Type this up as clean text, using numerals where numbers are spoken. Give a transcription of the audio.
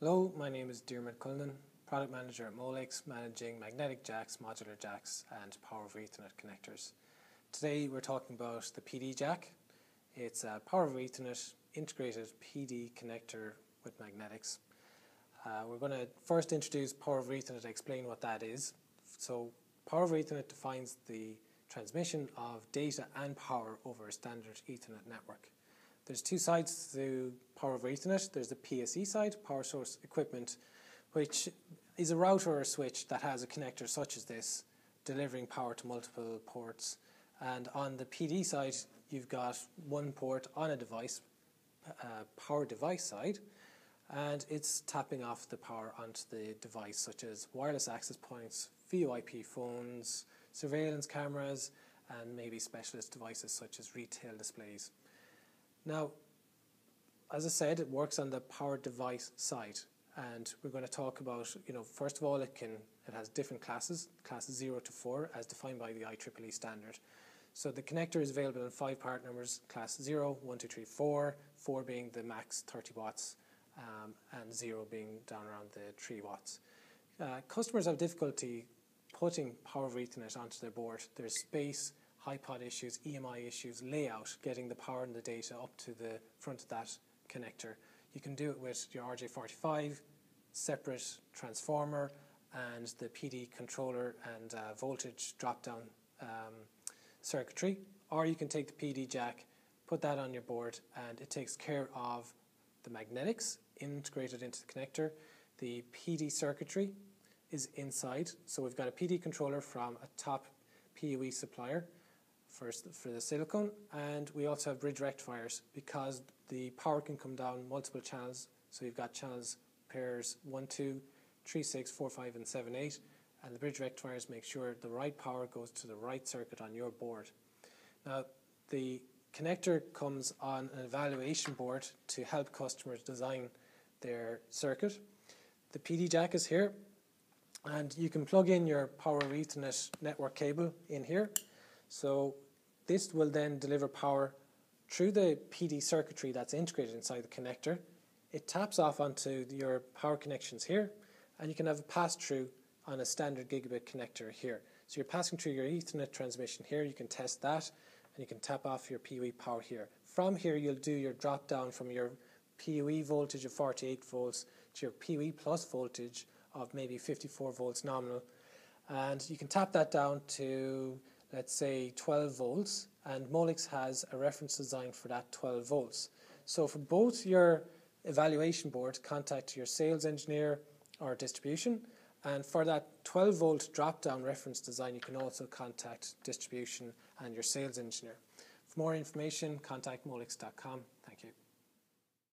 Hello, my name is Dermot Cullinan, Product Manager at Molex, managing magnetic jacks, modular jacks and power over Ethernet connectors. Today we're talking about the PD jack. It's a power over Ethernet integrated PD connector with magnetics. We're going to first introduce power over Ethernet to explain what that is. So power over Ethernet defines the transmission of data and power over a standard Ethernet network. There's two sides to power over Ethernet. There's the PSE side, power source equipment, which is a router or a switch that has a connector such as this, delivering power to multiple ports. And on the PD side, you've got one port on a device, power device side, and it's tapping off the power onto the device, such as wireless access points, VoIP phones, surveillance cameras, and maybe specialist devices such as retail displays. Now, as I said, it works on the power device side, and we're going to talk about, first of all, it has different classes, classes 0 to 4, as defined by the IEEE standard. So the connector is available in 5 part numbers, class 0, 1, 2, 3, 4, 4 being the max 30 watts, and 0 being down around the 3 watts. Customers have difficulty putting power over Ethernet onto their board. There's space, HiPot issues, EMI issues, layout, getting the power and the data up to the front of that connector. You can do it with your RJ45, separate transformer, and the PD controller and voltage drop-down circuitry. Or you can take the PD jack, put that on your board, and it takes care of the magnetics integrated into the connector. The PD circuitry is inside, so we've got a PD controller from a top PoE supplier for the silicone, and we also have bridge rectifiers because the power can come down multiple channels, so you've got channels pairs 1, 2, 3, 6, 4, 5 and 7, 8, and the bridge rectifiers make sure the right power goes to the right circuit on your board. Now the connector comes on an evaluation board to help customers design their circuit. The PD jack is here, and you can plug in your power over Ethernet network cable in here. So this will then deliver power through the PD circuitry that's integrated inside the connector. It taps off onto your power connections here, and you can have a pass-through on a standard gigabit connector here. So you're passing through your Ethernet transmission here, you can test that, and you can tap off your PoE power here. From here you'll do your drop-down from your PoE voltage of 48 volts to your PoE plus voltage of maybe 54 volts nominal, and you can tap that down to, let's say, 12 volts, and Molex has a reference design for that 12 volts. So for both your evaluation board, contact your sales engineer or distribution, and for that 12 volt drop down reference design you can also contact distribution and your sales engineer. For more information, contact molex.com. Thank you.